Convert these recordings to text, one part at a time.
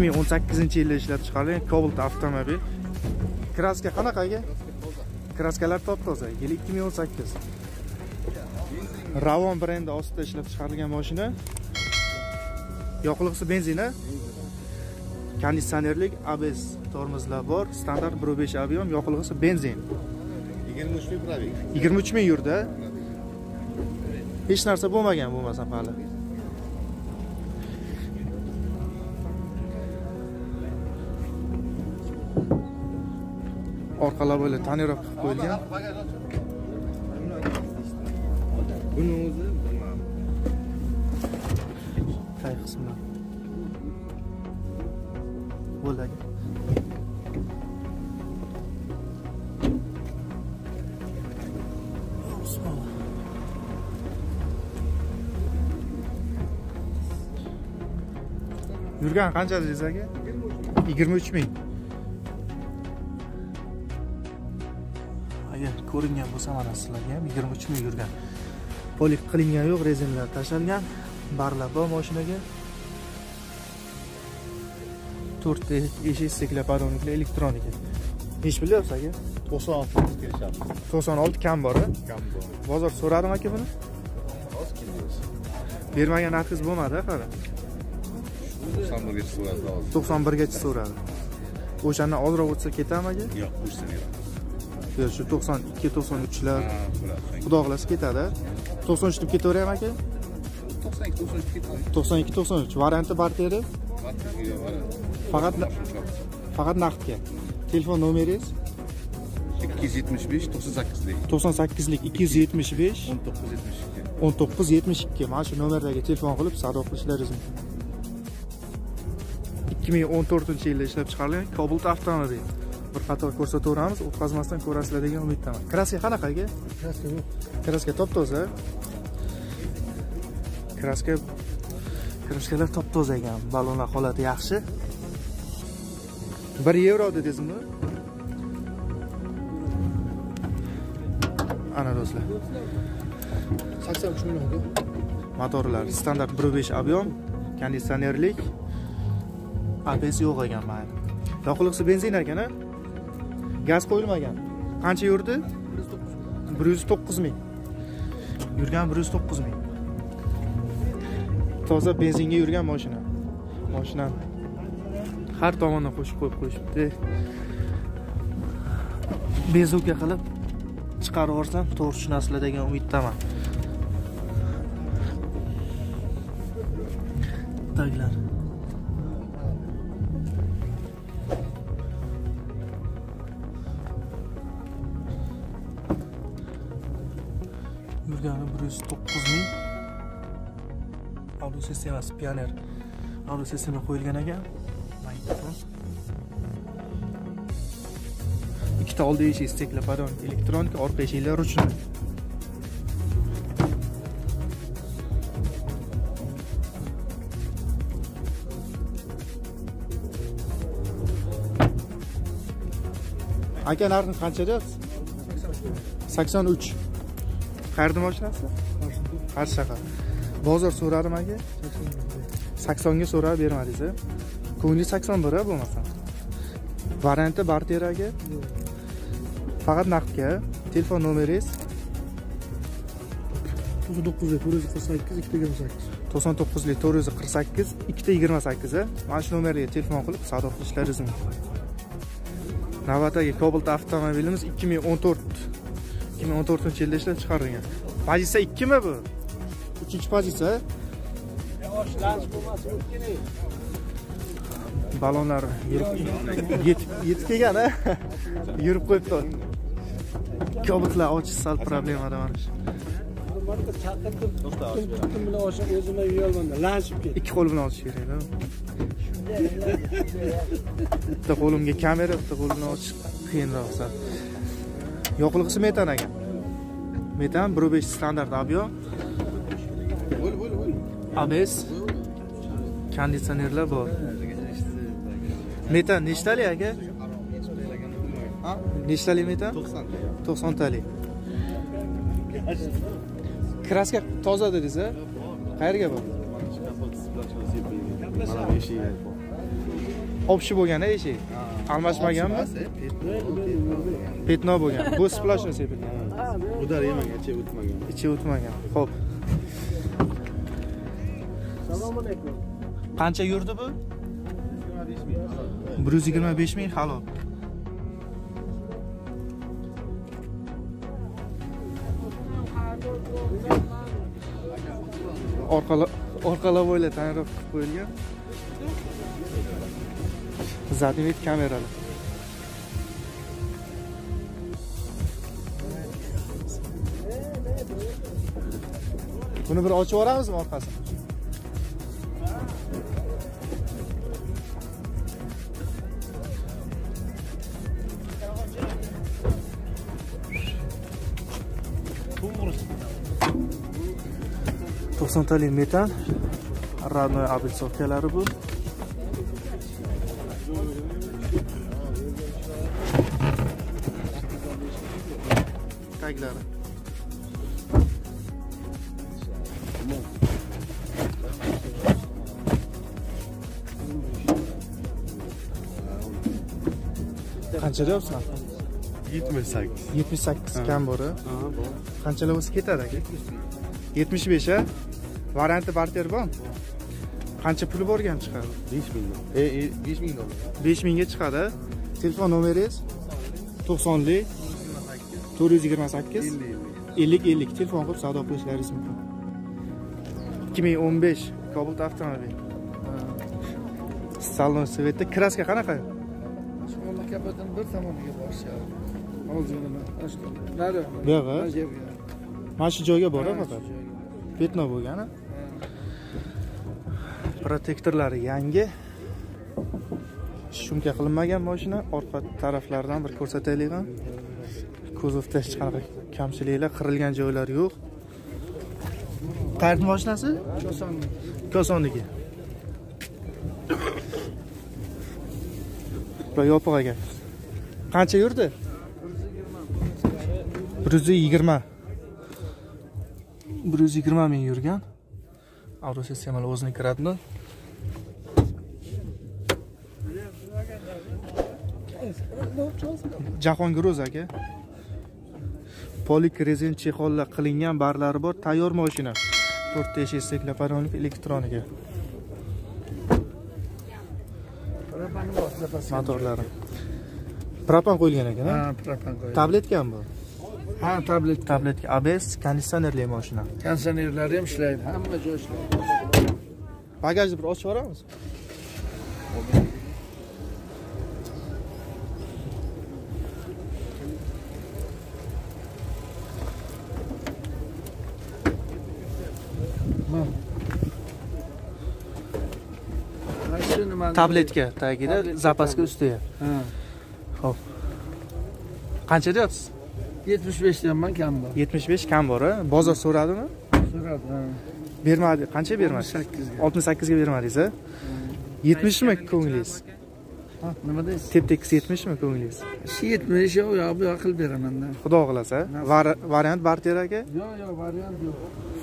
2018-yilda ishlab chiqarilgan Cobalt avtomobil. Kraska qanaqa aka? Kraskalar top-toza. Yil 2018. Ravon brendi ostida ishlab chiqarilgan mashina. Yoqilg'isi benzina. Konditsionerlik, ABS tormozlar bor, standart 1.5 ob'yom, yoqilg'isi benzin. 23.000 probek. 23.000 yurda. Hech narsa bo'lmagan bo'lmasa hali. Orqalar böyle tonirovka qilib qo'yilgan. Buni o'zi bilmayman. Tay qismlar. Bo'ladi. Yurgan qancha dedingiz aka? 23.000. Ko'ringan bo'lsa mana sizlarga ham 23.000 yurgan. Polik qilingan yo'q, rezinlar tashlangan, barlar bor mashinaga. 4 ta eshik steklopadonli elektronika. Hech bilyapsiz aka? 96 kelishadi. 96 kam bor-a? Kam bor. Bozor so'radim aka buni? Oz kelmaysiz. Bermagan narxingiz bo'lmadi-a, qara. 91gacha so'radi hozir. 91gacha so'radi. O'shandan ozroq o'tsa ketami aka? Yo'q, o'shsa beradi. Ya şu 92-93'ler Kudağlası ketadi. 93 tip ketaveraymi aka? 92-93 varianti bor edi. Faqat naqdga. Telefon nomeringiz? 275-98'lik 275-1972 mana shu nomerdagi telefon qilib savdo qilishlaringiz mumkin. 2014-yilda ishlab chiqarilgan Cobalt avtomobil. Bir qator ko'rsatamiz, o'tkazmasdan ko'rasizlar degan umiddaman. Kraska qanaqa aka? Kraska yo'q. Kraska top-toza. Kraskalar top-toza ekan. Balonlar holati yaxshi. 1 yevro dedingizmi? Ana do'stlar. 83 millionga. Motorlar standart 1.5 ob'yom, konditsionerlik, ABS yo'q ekan mana. Yoqilg'isi benzin ekan-a? Gaz qo'yilmagan. Qancha yurdi? 109.000. Yurgan 109.000. Toza benzinga yurgan mashina. Mashina har tomondan qo'shib qo'yib qo'yishibdi. Bezovga qilib chiqarib yuborsam, to'g'ri tushunasizlar degan umiddaman. Taglar yurgani 109.000. Audio sistemasi pioner. Audio sistema qo'yilgan ekan. Mikrofon. Ikkita oldi eshik steklopadon, elektronika, orqa eshiklar uchun. Aka narxi qanchada? 83. Qayerda mashinasi? Qarshaqar. Bozor so'radim aka. 80 ga so'rab bermadingiz-a? Ko'ngli 81 a bo'lmasa. Varianti bor teraga? Faqat naqdga. Telefon nomeringiz? 99-448-228. Mana shu nomerga telefon qilib savdo qilishlaringiz mumkin. Navbatdagi Cobalt avtomobilimiz 2014-yilda ishlab chiqarilgan. Pozitsiya 2 mi bu? 3-chi pozitsiya. Yoshlanish bo'lmasa o'tganay. Balonlar yetib kelgan, ha? Yurib qo'yibdi. Cobalt ochish sal problemadan mana shu. Marta chaqirdim, do'stlar, o'zim bilan oshib o'zimga uyalmanda, lanchib ketdi. Ikki qo'l bilan ochish kerak-da. Bitta qo'limga kamera, bitta qo'l bilan ochish qiyinroq sal. Yoqilg'isi metan ekan. Metan 1.5 standart ob'yom. ABS konditsionerlar bor. Metan nechtali aka? Nechtali metan? 90. 90 tali. Kraska toza dedingiz-a? Qayerga bor? Mana bu eshik. obshi bo'lgan eshi. Almashmaganmi? Petno bo'lgan. Bu splashni sepilgan. Udar yemagan, ichi o'tmagan. Ichi o'tmagan. Xo'p. Assalomu alaykum. Qancha yurdi bu? 125 ming halol. Orqalab o'yla tayyorlab qo'yilgan. Zaten kameralı. Bunu bir açıp vararız mı arkasına? %90 metan radnoy abelsovkalari bu. Tagları. Qancha deyapsan? 78. 78 kam bori. Qanchalar o'sib ketadi aka? 75 ha? Varianti barter bor. Qancha pul borgan chiqadi? 5000. 5000 dollar. 5000ga chiqadi. Telefon nomeringiz? 90lik 428 50 50. Telefon qilib savdo qilishlaringiz mumkin. 2015 Cobalt avtomobil. Salon svetda kraska qanaqa? Shunday kapadan bir tomoniga borishadi. Hozir nima? Nari. Yo'q. Mana shu joyga bora faqat. Petno bo'lgani. Protektorlari yangi. Shumka qilinmagan mashina, orqa taraflardan bir ko'rsataylik. Kuzovda hech qanday kamchiliklar, qirilgan joylar yo'q. Qayerning mashinasi? Kosonniki. Bu yopiq ekan. Qancha yurdi? 120. 120 ming yurgan. Avro sistemali o'zini kiradimi? Jahongir UZ aka. Polik rezin chexollar qilingan barlari bor, tayyor mashina. 4 eshik seklaparonlik elektronika. Motorlari. Propan qo'yilgan ekan, ha? Propan qo'yilgan. Tabletkanmi bu? Ha, tabletka. ABS konditsionerli mashina. Konditsionerlari ham ishlaydi, hamma joy ishlaydi. Bagajni bir ochib ko'ramiz. Tabletka tagida, zapaska ustiga. Ha. Xo'p. Qancha deyapsiz? 75 dan kam bor. 75 kam bor, a? Bozor so'radimi? So'radi, ha. Bermadi. Qancha bermadi? 68 ga bermadingiz, a? 70 mi ko'nglingiz? Ha, nima deysiz? Tep-tekis 70 mi ko'nglingiz? 70 yo, bu yo'q qilib beraman-da. Xudo xolasa. Variant barter aka? Yo'q, variant yo'q.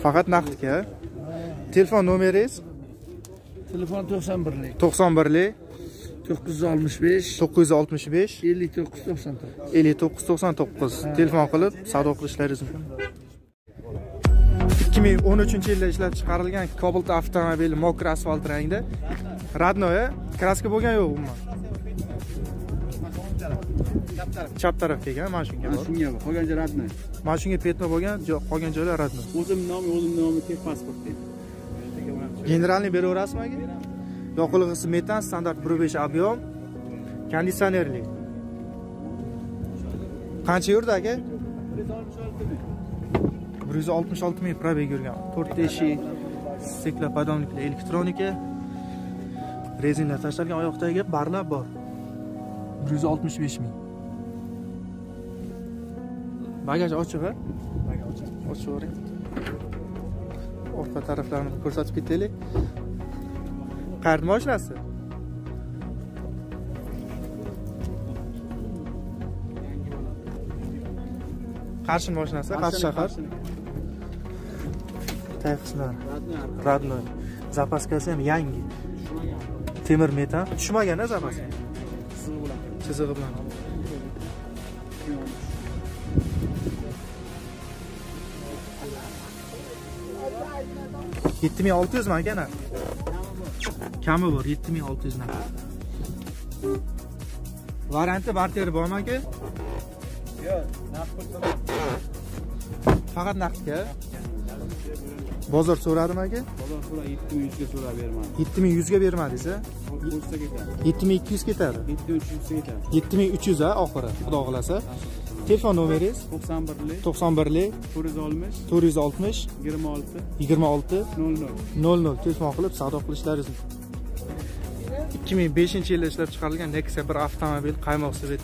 Faqat naqdga. Telefon nomeringiz? Telefon 91lik. 91lik 965 965 5999. 5999. Telefon qilib savdo qilishlaringiz mumkin. 2013-yilda ishlab chiqarilgan Cobalt avtomobili mokr asfalt rangida. Radnoya, kraska bo'lgan yo'q umuman. Chap taraf kelgan, mana shunga bor. Shunga bor. Qolgan joyi radnoy. Mana shunga petno bo'lgan, qolgan joylar radnoy. O'zim nomi tez pasport deydi. Generalni beraverasizmi aka? Yoqilg'isi metan, standart 1.5 ob'yom, konditsionerli. Qancha yurdi aka? 166 ming probeg yurgan. 4 eshik, siklopodomlikli elektronika. Rezinlar tashlangan, oyoqdagi barlar bor. 165 ming. Bagaj ochiq-a? Bagaj ochiq. Ochib orta taraflarını ko'rsatib ketaylik. Qard mashinasi. Qarshi mashinasi, Qarshi shahar. Tayqislar. Radnoy. Zapaskasi ham yangi. Temir metal. Tushmagan azamasi. Chizig'i bilan. Chizig'i bilan. $7600 mi gene? Kami var, 7600 mi? Variantı barter var mı ki? Yok, fakat nakit ya. Bozor soradı mı ki? Bozor soradı, 7100'e soradı vermedi. 7100'e vermedi ise? 7200 ketar. 7300 ha, oxiri. Xudo xolasa. Telefon nomeringiz 91 460 26 26 00. Telefon qilib savdo qilishlaringiz mumkin. 2005-yilda ishlab chiqarilgan Nexia bir avtomobil qaymoqsiz edi.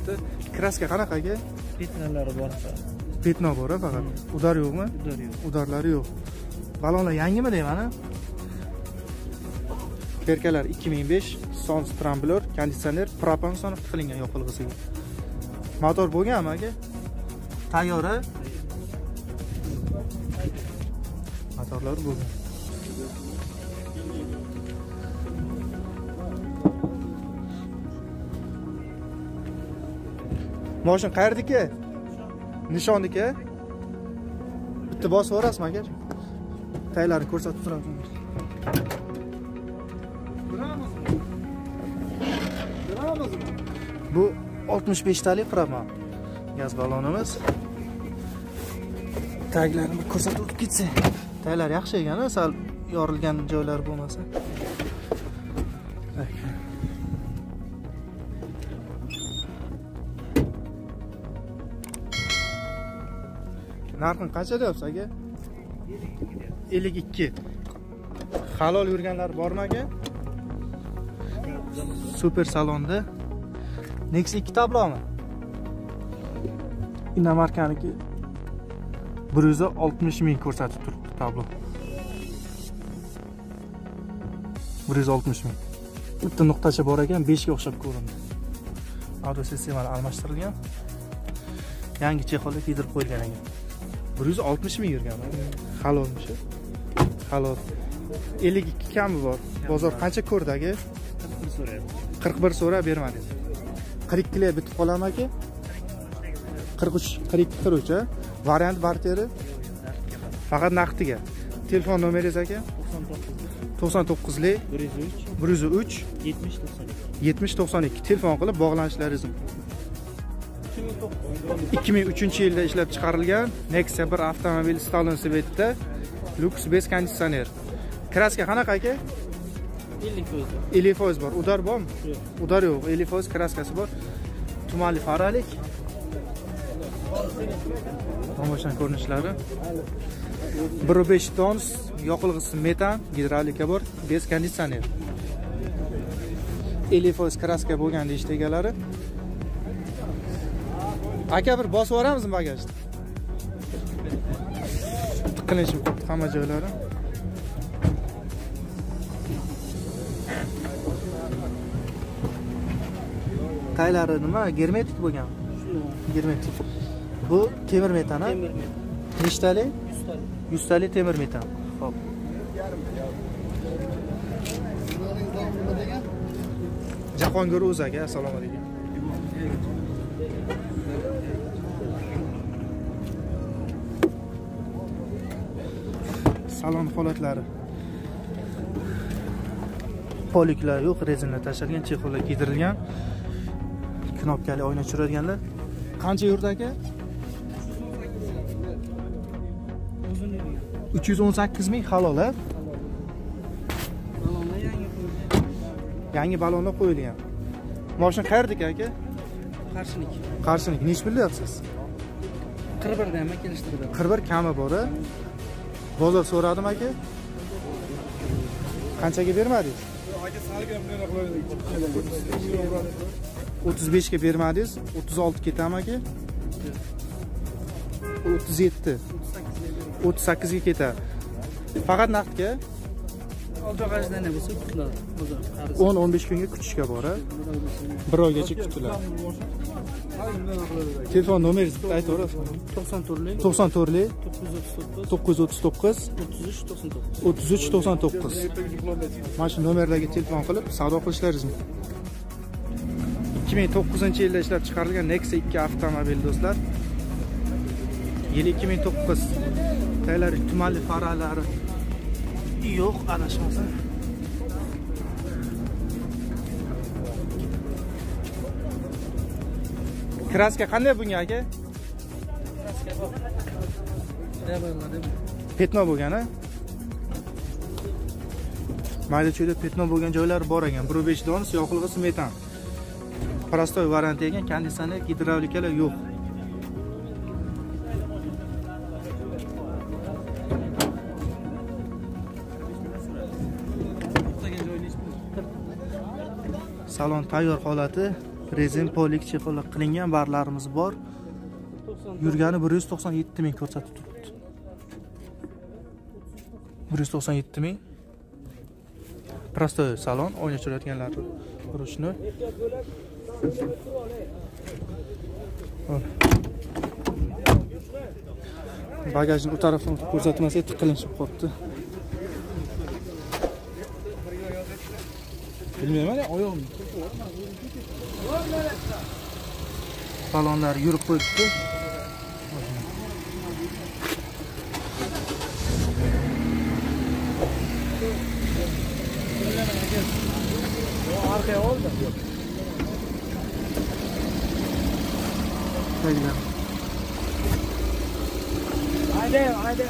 Kraska qanaqa aka? Petnalari bor. Petna bor faqat. Udar yo'qmi? Udar yo'q. Udarlari yo'q. Balonlar yangimi deyman-a? Perkalar 2005, son strambler, konditsioner, propan soni qilingan yoqilg'isiga. Motor bo'lganmi aka? Tayyor. Motorlar bo'lgan. Mashina qayerdiki? Nishonniki? Bitta bosib o'rasmi aka? Taylarni ko'rsatib turaman. Biramizmi? Bu 65 talik Ravon gaz balonimiz. Taglarini ko'rsatib o'tib ketsa. Taglar yaxshi ekan-a, sal yorilgan joylari bo'lmasa. Narxi qancha deyapsiz aka? 52. Halol yurganlar bormi aka? Super salonda. Nexia 2 tablomi? Inamarkaniki 160 ming ko'rsatib turibdi tablo. 160 ming. Bitta nuqtacha bor ekan, 5 ga o'xshab ko'rindi. Audio sistemasi almashtirilgan. Yangi chexolga kiydirib qo'yilgan ekan. 160 ming yurgan. Halolmishi. Halol. 52 kami bor. Bozor qancha ko'rdi aka? 41 so'rayapti. 41 so'rab bermadi. 42 lar bitib qolarmi aka? 43 ha. Variant barteri faqat naqdiga. Telefon nomeringiz aka? 99 103 70 92. Telefon qilib bog'lanishlaringiz mumkin. 2003-yilda ishlab chiqarilgan Nexia bir avtomobil stalon svetida, luks bez konditsioner. Kraska qanaqa aka? 50% bor. Udar bormi? Udar yo'q. 50% kraskasi bor. Tumanli faralik. Tomoshan ko'rinishlari. 1.5 ton yoqilg'isi metan, gidrolika bor, bez konditsioner. 50% kraska bo'lgan deyishdi egalari. Aka bir bosib o'ramizmi bagajni? Tiqilinchib qoldi hamma joylari. Taylari nima? Germetik bo'lgan. Germetik. Bu temir metan ha? Temir metan. Nechtalik? 100 talik temir metan. Xo'p. Jahongir UZ aka, assalomu alaykum. Salon holatlari. Poliklar yo'q, rezinlar tashalgan, chexollar kiydirilgan. Knopkali oyna tushiradiganlar. Qancha yurdi aka? 318 ming halol ha? Balonlar yangi qo'yilgan. Yangi balonlar qo'yilgan. Mashina qayerdiki aka? Qarshilik. Qarshilik. Nech bilyapsiz? 41 dan ham kelishtirdi. 41 kami bor. Bozor so'radim aka? Qanchaga bermadingiz? Aka salga bunday qo'ydik. 35 ga bermadingiz, 36 ketami aka? 37. 38 ga ketar. Faqat naqdga? 10-15 kunga kutishga boradi. Bir oygacha kutiladi. Telefon nomeringiz bitta aytib o'rasizmi? 94 939 939 939. Mana shu nomerlarga telefon qilib savdo qilishlaringiz mumkin. 2009-yilda ishlab chiqarilgan Nexia 2 avtomobili do'stlar. Yil 2009. Tayyorlari tumanli faralari yo'q, ana shunisi. Kraska qanday bunga aka? Kraska bor. Petno bo'lgan-a? Mayda-chuyda petno bo'lgan joylari bor ekan. 1.5 dona yoqilg'i smetan. Prostoy variant ekan, konditsioner, gidravlikalar yo'q. Salon tayyor holati, rezin polik chexolik qilingan barlarimiz bor. Yurgani 197 ming ko'rsatib turibdi. 197 ming. Prostoy salon, o'ynashayotganlar urushni. Bagajni bu tarafdan ko'rsatmasa tiqilinib qolibdi. Bilmayman, oyog'im. Balonlar yurib qo'yibdi. Orqaga oldi. Tayyor. Haydi.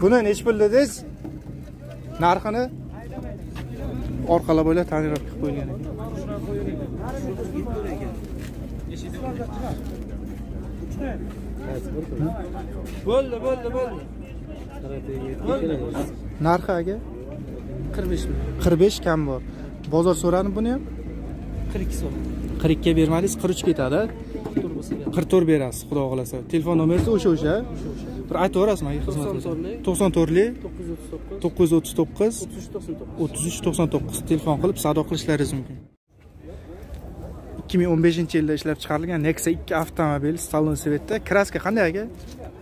Buni nech pul dedingiz? Narxini orqalab bo'ylab tanirab qo'yilgan ekan. Bo'ldi. Narxi aka 45 ming. 45 kam bor. Bozor so'rani buni ham 42 so'm. 42 ga bermadingiz, 43 ketadi. 44 berasiz, xudo xolasa. Telefon nomeringiz o'sha. Bir aytib o'rasizmi aka xizmatingizni? 94 939 939 33 99. Telefon qilib savdo qilishlaringiz mumkin. 2015-yilda ishlab chiqarilgan Nexia 2 avtomobili salon svetda. Kraska qanday aka?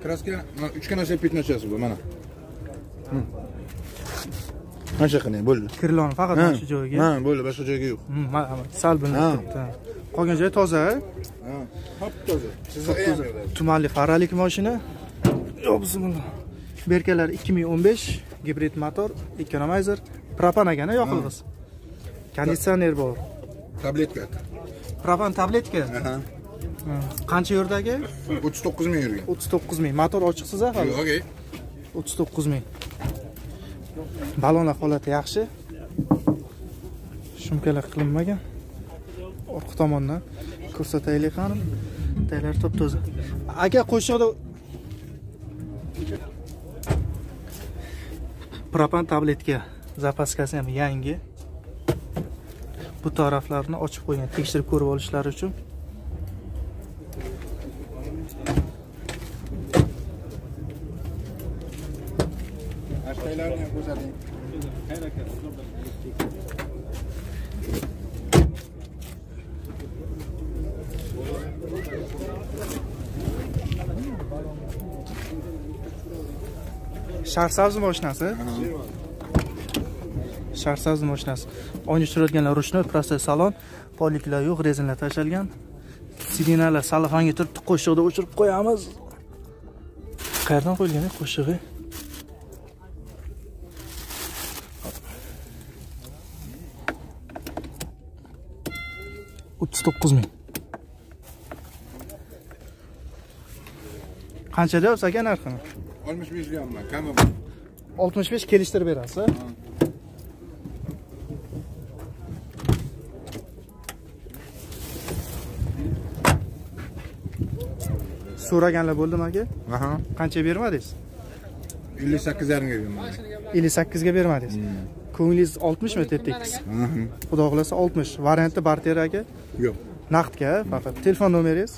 Kraska mana 3 kana sepitnachasi bu mana. Mana shu qanday bo'ldi. Kirlon faqat mana shu joyiga. Ha, bo'ldi, boshqa joyiga yo'q. Sal bilinib turibdi. Qolgan joyi toza. Ha, top toza. Tumanli faralik mashina. Yo, bismillah. Berkalar 2015, gibrid motor, ekonomizer, propan ekan, yoqilg'isi. Konditsioner bor. Tabletka. Propan tabletka? Aha. Qancha yurdi aka? 39 ming yurgan. 39 ming. Motor ochiqsiz a hali? Yo'q, aka. 39 ming. Balonlar holati yaxshi. Shumkalar qilinmagan. Orqa tomondan ko'rsataylik qanim. Taylar top-toza. Aka qo'shiqda propan tabletka zapaskasi ham yangi. Bu taraflarni ochib qo'ygan, tekshirib ko'rib olishlari uchun. Ashtaylarni ham ko'rsating. Sharsavzi mashinasi. O'ynashtirayotganlar ruchni, prosta salon, poliklar yo'q, rezinlar tashalgan. Sidinalar salofanga turibdi, qo'shiqda o'chirib qo'yamiz. Qayerdan qo'yilgan qo'shig'i? O'ttiz to'qqiz ming. Qancha deyapsiz aka narxini? 65 ga ham, kam emas. 65 kelishtirib berasiz. so'raganlar bo'ldimi aka? Aha. Qancha bermadingiz? 58.5 ga berdim. 58 ga bermadingiz. Ko'nglingiz 60 mi tetdingiz? Xudo xolasa 60. Varianti barter aka? Yo'q. Naqdga faqat. Telefon nomeringiz?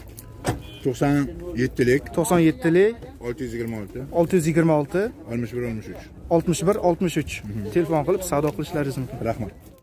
97lik 97lik 626 626 61 63. Telefon qilib savdo qilishlaringiz mumkin. Rahmat.